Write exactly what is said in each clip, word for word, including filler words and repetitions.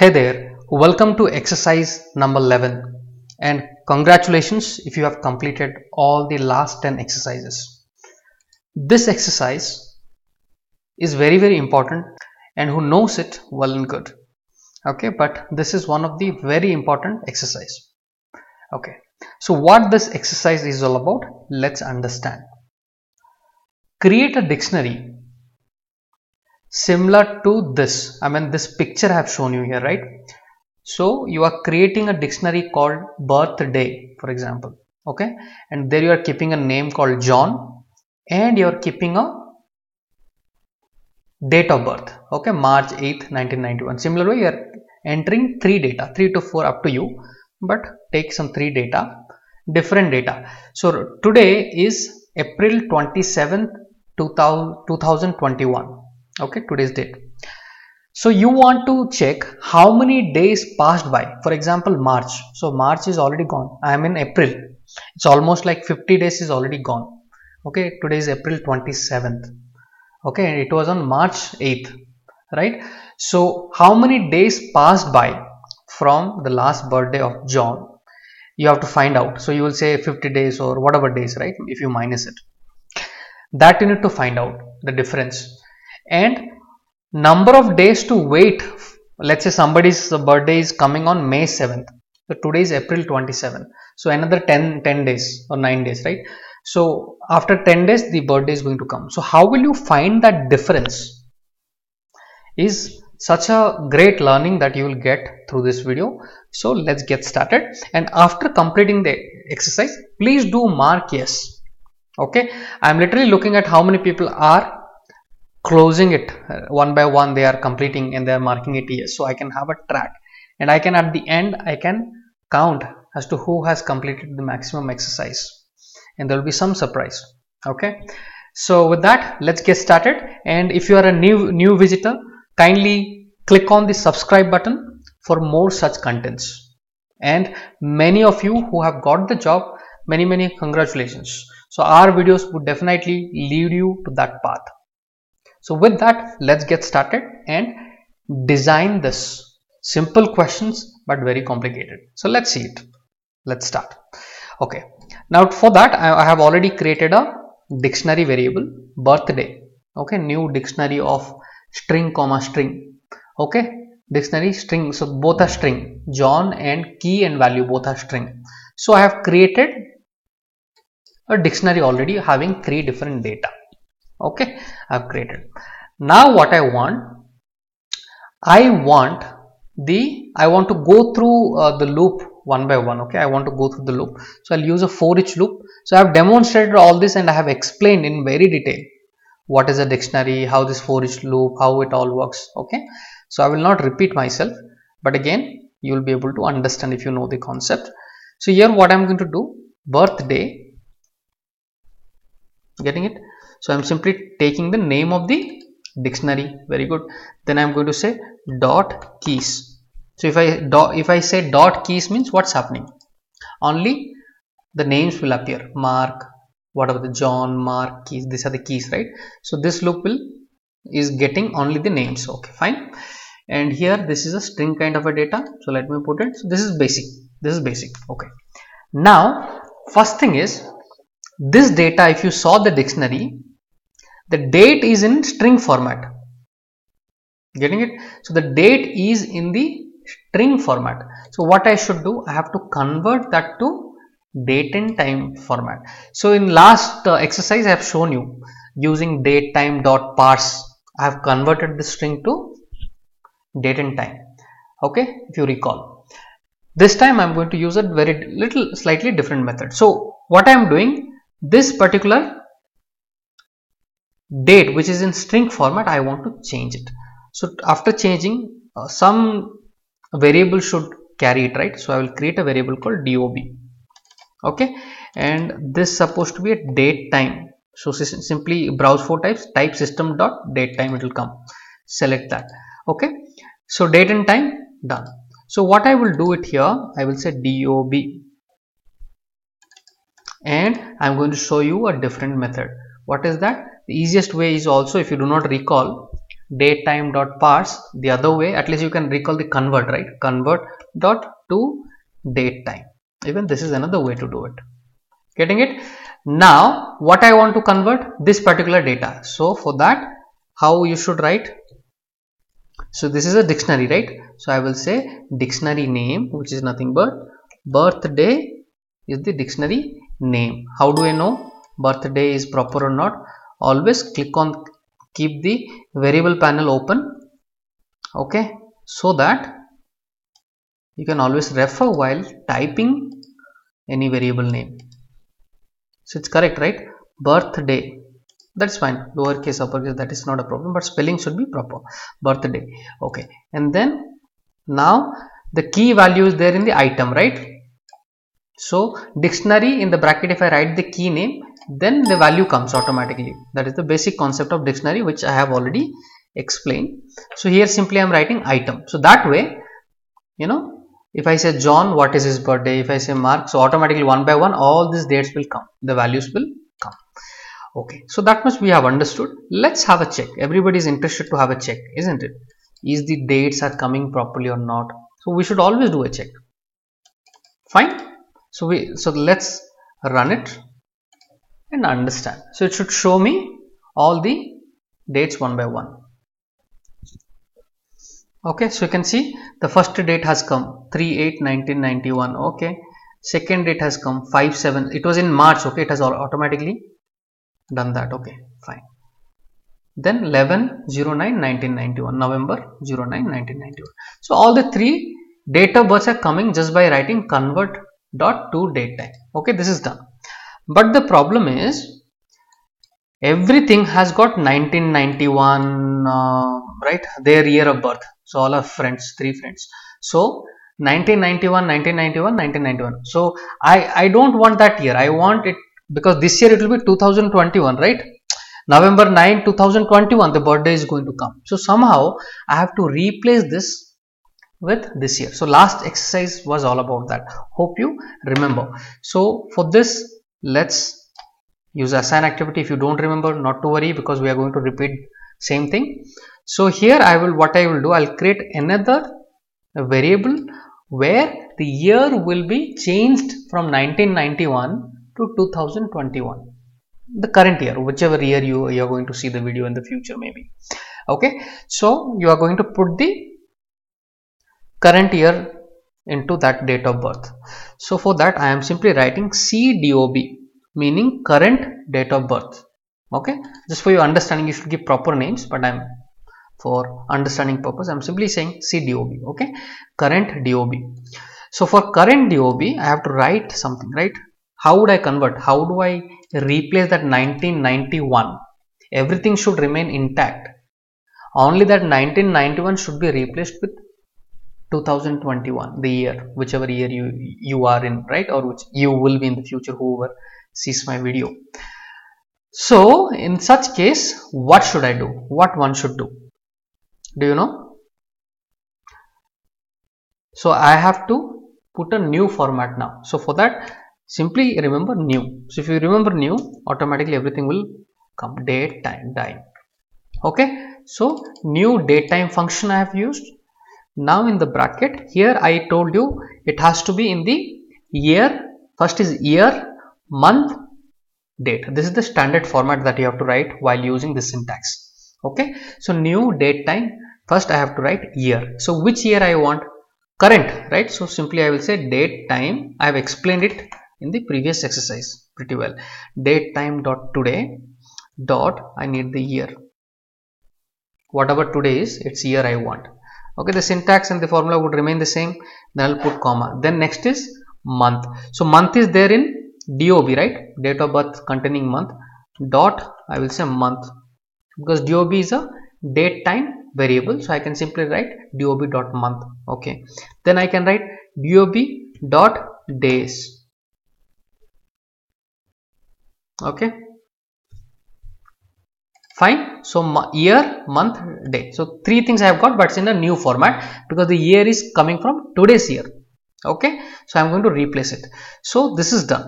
Hey there, welcome to exercise number eleven and congratulations if you have completed all the last ten exercises. This exercise is very very important and who knows it well and good. Okay, but this is one of the very important exercise. Okay, so what this exercise is all about, let's understand. Create a dictionary similar to this. I mean, this picture I have shown you here, right? So you are creating a dictionary called birthday, for example. Okay, and there you are keeping a name called John and you are keeping a date of birth. Okay, March eighth nineteen ninety-one. Similar way, you are entering three data, three to four, up to you, but take some three data, different data. So today is April twenty-seventh two thousand twenty-one. Okay, today's date. So you want to check how many days passed by. For example, March. So March is already gone. I am in April. It's almost like fifty days is already gone. Okay, today is April twenty-seventh. Okay, and it was on March eighth, right? So how many days passed by from the last birthday of John? You have to find out. So you will say fifty days or whatever days, right? If you minus it, that you need to find out the difference. And number of days to wait. Let's say somebody's birthday is coming on May seventh. So today is April twenty-seventh. So another ten, ten days or nine days, right? So after ten days, the birthday is going to come. So how will you find that difference is such a great learning that you will get through this video. So let's get started. And after completing the exercise, please do mark yes. Okay, I'm literally looking at how many people are closing it one by one. They are completing and they are marking it yes, so I can have a track and I can at the end I can count as to who has completed the maximum exercise, and there will be some surprise. Okay, so with that, let's get started. And if you are a new new visitor, kindly click on the subscribe button for more such contents. And many of you who have got the job, many many congratulations. So our videos would definitely lead you to that path. So with that, let's get started and design this. Simple questions, but very complicated. So let's see it. Let's start. Okay. Now for that, I have already created a dictionary variable, birthday. Okay. New dictionary of string comma string. Okay. Dictionary string. So both are string. John and key and value, both are string. So I have created a dictionary already having three different data. Okay, I've created. Now what I want, I want the I want to go through uh, the loop one by one. Okay, I want to go through the loop, so I'll use a for each loop. So I have demonstrated all this and I have explained in very detail what is a dictionary, how this for each loop, how it all works. Okay, so I will not repeat myself, but again you will be able to understand if you know the concept. So here what I'm going to do, birthday, getting it? So I'm simply taking the name of the dictionary. Very good. Then I'm going to say dot keys. So if I dot, if I say dot keys means what's happening? Only the names will appear. Mark, whatever the John, Mark, keys. These are the keys, right? So this loop will is getting only the names. Okay, fine. And here this is a string kind of a data. So let me put it. So this is basic. This is basic. Okay. Now first thing is, this data, if you saw the dictionary, the date is in string format. Getting it? So the date is in the string format. So what I should do, I have to convert that to date and time format. So in last uh, exercise, I have shown you using date time dot parse. I have converted the string to date and time. Okay, if you recall, this time I'm going to use a very little, slightly different method. So what I am doing, this particular date which is in string format, I want to change it. So after changing, uh, some variable should carry it, right? So I will create a variable called dob. Okay, and this is supposed to be a date time. So simply browse for types, type system dot date time, it will come. Select that. Okay, so date and time done. So what I will do it here, I will say dob, and I'm going to show you a different method. What is that? The easiest way is also, if you do not recall, datetime dot parse the other way, at least you can recall the convert, right? Convert dot to datetime. Even this is another way to do it. Getting it? Now what I want to convert, this particular data. So for that, how you should write? So this is a dictionary, right? So I will say dictionary name, which is nothing but birthday is the dictionary name. How do I know birthday is proper or not? Always click on, keep the variable panel open, okay, so that you can always refer while typing any variable name. So it's correct, right? Birthday, that's fine, lower case, upper case, that is not a problem, but spelling should be proper. Birthday, okay. And then now the key value is there in the item, right? So dictionary, in the bracket if I write the key name, then the value comes automatically. That is the basic concept of dictionary, which I have already explained. So here simply I am writing item. So that way, you know, if I say John, what is his birthday? If I say Mark, so automatically one by one all these dates will come, the values will come. Okay, so that much we have understood. Let's have a check. Everybody is interested to have a check, isn't it? Is the dates are coming properly or not? So we should always do a check. Fine. So we, so let's run it and understand. So it should show me all the dates one by one. Okay, so you can see the first date has come three eight nineteen ninety-one. Okay, second date has come five seven. It was in March. Okay, it has all automatically done that. Okay, fine. Then eleven oh nine nineteen ninety-one, November oh nine nineteen ninety-one. So all the three date of births are coming just by writing convert dot to date time. Okay, this is done. But the problem is everything has got nineteen ninety-one, uh, right, their year of birth. So all our friends, three friends. So nineteen ninety-one, nineteen ninety-one, nineteen ninety-one. So I, I don't want that year. I want it, because this year it will be two thousand twenty-one, right? November nine two thousand twenty-one, the birthday is going to come. So somehow I have to replace this with this year. So last exercise was all about that. Hope you remember. So for this, let's use assign activity. If you don't remember, not to worry, because we are going to repeat same thing. So here I will, what I will do, I'll create another variable where the year will be changed from nineteen ninety-one to two thousand twenty-one, the current year, whichever year you, you are going to see the video in the future maybe. Okay, so you are going to put the current year into that date of birth. So for that I am simply writing C D O B, meaning current date of birth. Okay, just for your understanding, you should give proper names, but I'm for understanding purpose I'm simply saying C D O B. Okay, current D O B. So for current D O B I have to write something, right? How would I convert? How do I replace that nineteen ninety-one? Everything should remain intact, only that nineteen ninety-one should be replaced with two thousand twenty-one, the year, whichever year you you are in, right, or which you will be in the future, whoever sees my video. So in such case, what should I do? What one should do? Do you know? So I have to put a new format now. So for that, simply remember new. So if you remember new, automatically everything will come. Date, time, time. Okay. So new date time function I have used. Now in the bracket here, I told you it has to be in the year. First is year, month, date. This is the standard format that you have to write while using this syntax. Okay. So new date time. First I have to write year. So which year I want? Current, right? So simply I will say date time. I have explained it in the previous exercise pretty well. Date time dot today dot, I need the year. Whatever today is, it's year I want. Okay, the syntax and the formula would remain the same. Then I'll put comma. Then next is month. So month is there in D O B, right? Date of birth containing month. Dot, I will say month, because D O B is a date time variable. So I can simply write D O B dot month. Okay. Then I can write D O B dot days. Okay. Fine. So year, month, day. So three things I have got, but it's in a new format because the year is coming from today's year. Okay. So I'm going to replace it. So this is done.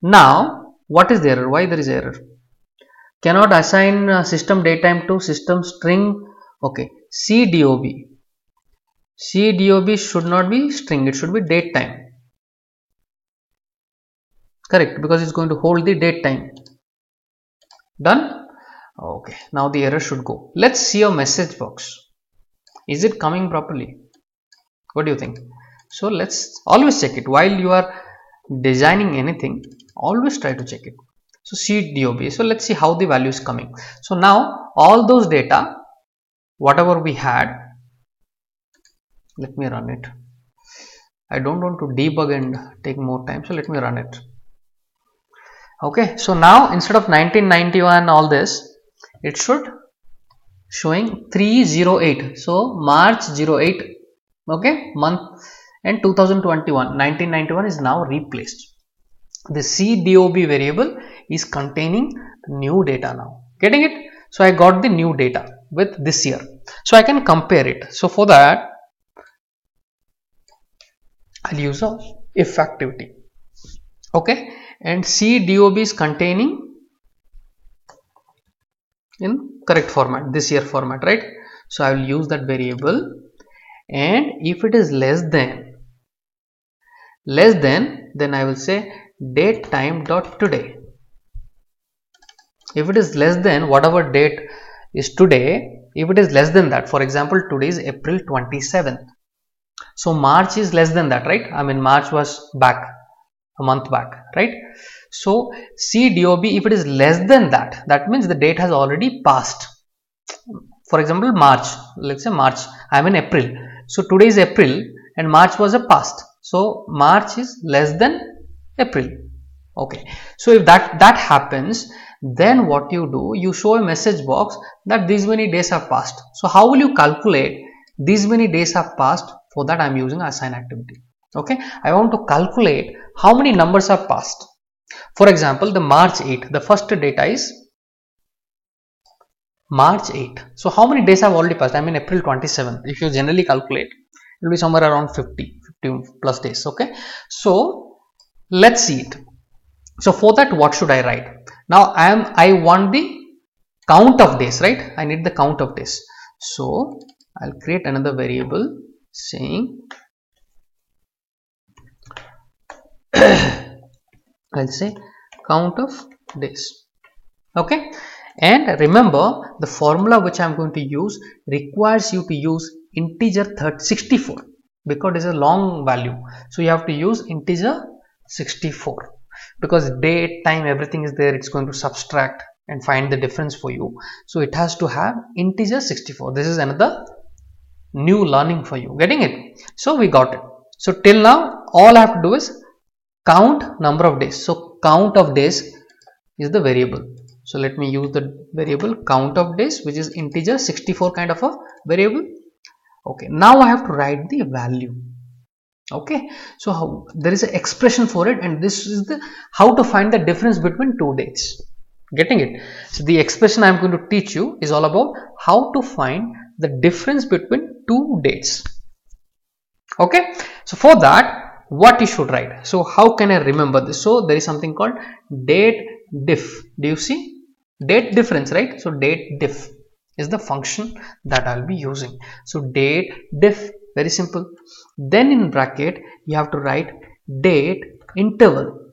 Now what is the error? Why there is error? Cannot assign uh, system datetime to system string Okay, C D O B. C D O B should not be string, it should be date time. Correct, because it's going to hold the date time. Done? Okay, now the error should go. Let's see your message box. Is it coming properly? What do you think? So let's always check it. While you are designing anything, always try to check it. So C D O B. So let's see how the value is coming. So now all those data, whatever we had, let me run it. I don't want to debug and take more time, so let me run it. Okay, so now instead of nineteen ninety-one, all this, it should showing three zero eight. So March zero eight, okay, month, and two thousand twenty-one. nineteen ninety-one is now replaced. The C D O B variable is containing new data now. Getting it? So I got the new data with this year, so I can compare it. So for that, I'll use a if activity. Okay, and C D O B is containing in correct format, this year format, right? So I will use that variable, and if it is less than less than then I will say date time dot today. If it is less than whatever date is today, if it is less than that, for example, today is April twenty-seventh, so March is less than that, right? I mean, March was back a month back, right? So C D O B, if it is less than that, that means the date has already passed. For example, March, let's say March, I'm in April, so today is April and March was a past, so March is less than April. Okay, so if that that happens, then what you do, you show a message box that these many days have passed. So how will you calculate these many days have passed? For that, I'm using assign activity. Okay, I want to calculate how many numbers have passed. For example, the March eighth, the first data is March eighth. So how many days have already passed? I mean, April twenty-seventh. If you generally calculate, it will be somewhere around fifty, fifty plus days. Okay, so let's see it. So for that, what should I write? Now I am I want the count of days, right? I need the count of days. So I'll create another variable saying I'll say count of days. Okay, and remember, the formula which I'm going to use requires you to use integer sixty-four, because it's a long value, so you have to use integer sixty-four. Because date, time, everything is there, it's going to subtract and find the difference for you. So it has to have integer sixty-four. This is another new learning for you. Getting it? So we got it. So till now, all I have to do is count number of days. So count of days is the variable. So let me use the variable count of days, which is integer sixty-four kind of a variable. Okay, now I have to write the value. Okay, so how, there is an expression for it, and this is the how to find the difference between two dates. Getting it? So the expression I am going to teach you is all about how to find the difference between two dates. Okay, so for that, what you should write. So how can I remember this? So there is something called date diff. Do you see? Date difference, right? So date diff is the function that I'll be using. So date diff, very simple. Then in bracket you have to write date interval.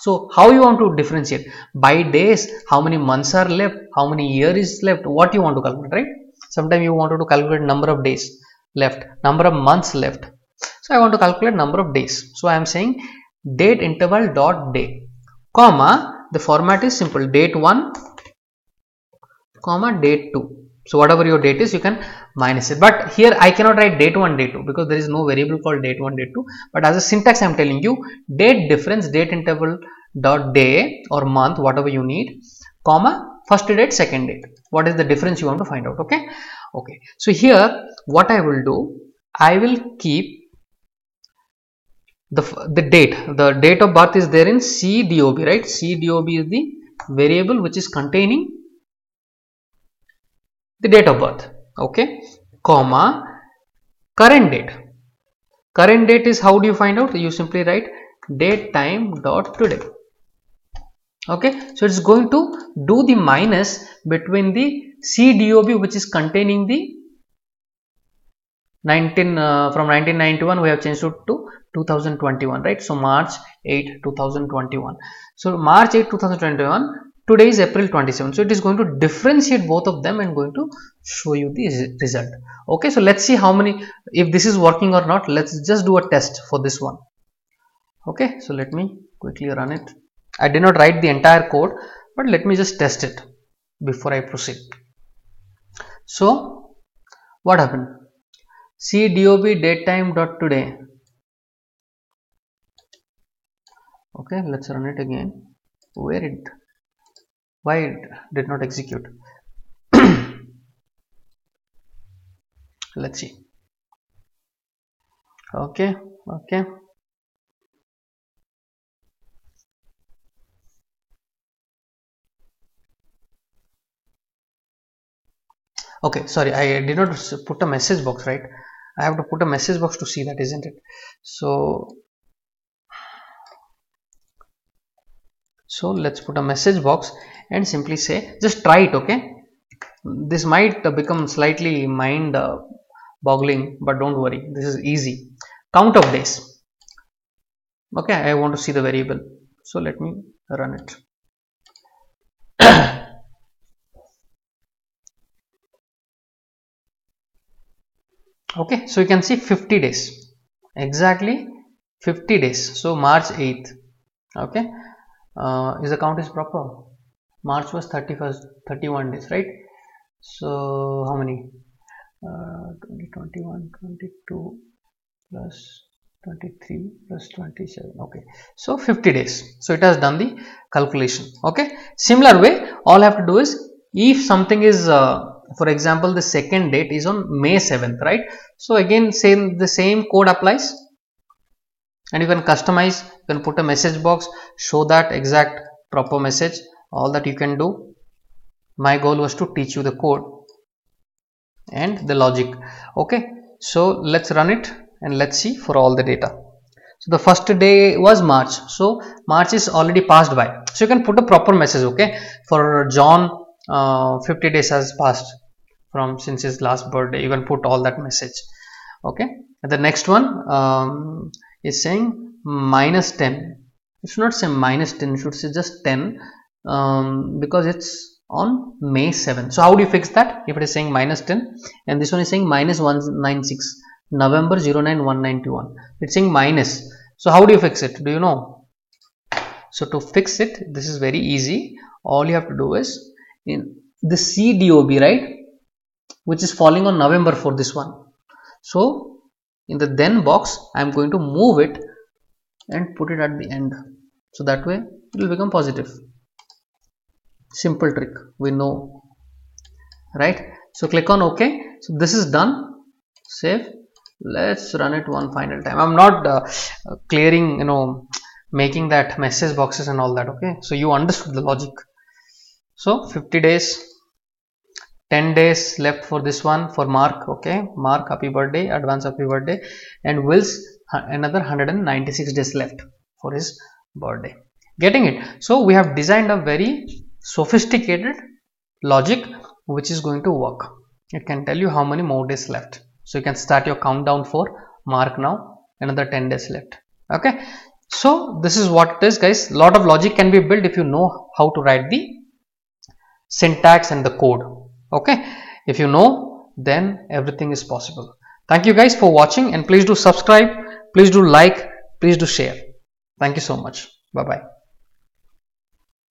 So how you want to differentiate? By days, how many months are left, how many years is left, what you want to calculate, right? Sometimes you wanted to calculate number of days left, number of months left. So I want to calculate number of days. So I am saying date interval dot day, comma, the format is simple, date one, comma, date two. So whatever your date is, you can minus it. But here I cannot write date one, date two, because there is no variable called date one, date two. But as a syntax, I am telling you date difference, date interval dot day or month, whatever you need, comma, first date, second date. What is the difference you want to find out? Okay. Okay. So here, what I will do, I will keep the, the date. The date of birth is there in C D O B, right? C D O B is the variable which is containing the date of birth. Okay, comma, current date. Current date is, how do you find out? You simply write date time dot today. Okay, so it's going to do the minus between the C D O B, which is containing the nineteen uh, from nineteen ninety-one we have changed it to two thousand twenty-one, right? So March eighth two thousand twenty-one. So March eighth two thousand twenty-one, today is April twenty-seven. So it is going to differentiate both of them and going to show you the result. Okay, so let's see how many, if this is working or not. Let's just do a test for this one. Okay, so let me quickly run it. I did not write the entire code, but let me just test it before I proceed. So what happened? C D O B datetime dot today. Okay, let's run it again. Where it? Why it did not execute? Let's see. Okay, okay. Okay, sorry, I did not put a message box, right? I have to put a message box to see that, isn't it? So, so let's put a message box and simply say, just try it, okay? This might become slightly mind boggling, but don't worry, this is easy. Count of days. Okay, I want to see the variable. So let me run it. Okay, so you can see fifty days, exactly fifty days. So March eighth, okay, uh, is the count is proper? March was thirty-first, thirty-one days, right? So how many? Uh, twenty, twenty-one, twenty-two plus twenty-three plus twenty-seven. Okay, so fifty days. So it has done the calculation. Okay, similar way, all I have to do is if something is uh, for example, the second date is on May seventh, right? So again, same the same code applies, and you can customize, you can put a message box, show that exact proper message, all that you can do. My goal was to teach you the code and the logic. Okay, so let's run it and let's see for all the data. So the first day was March, so March is already passed by, so you can put a proper message. Okay, for John, Uh, fifty days has passed from since his last birthday. You can put all that message. Okay, and the next one um, is saying minus ten. It should not say minus ten, it should say just ten, um, because it's on May seventh. So how do you fix that if it is saying minus ten? And this one is saying minus one ninety-six, November oh nine one ninety-one. It's saying minus. So how do you fix it? Do you know? So to fix it, this is very easy. All you have to do is in the C D O B, right, which is falling on November for this one. So in the then box, I am going to move it and put it at the end. So that way it will become positive. Simple trick, we know, right? So click on OK. So this is done. Save. Let's run it one final time. I'm not uh, clearing, you know, making that message boxes and all that. Okay. So you understood the logic. So fifty days, ten days left for this one, for Mark. Okay, Mark, happy birthday, advance happy birthday. And Will's another one hundred ninety-six days left for his birthday. Getting it? So we have designed a very sophisticated logic which is going to work. It can tell you how many more days left. So you can start your countdown for Mark now, another ten days left. Okay, so this is what it is, guys. Lot of logic can be built if you know how to write the syntax and the code. Okay, if you know, then everything is possible. Thank you guys for watching, and please do subscribe, please do like, please do share. Thank you so much. Bye bye.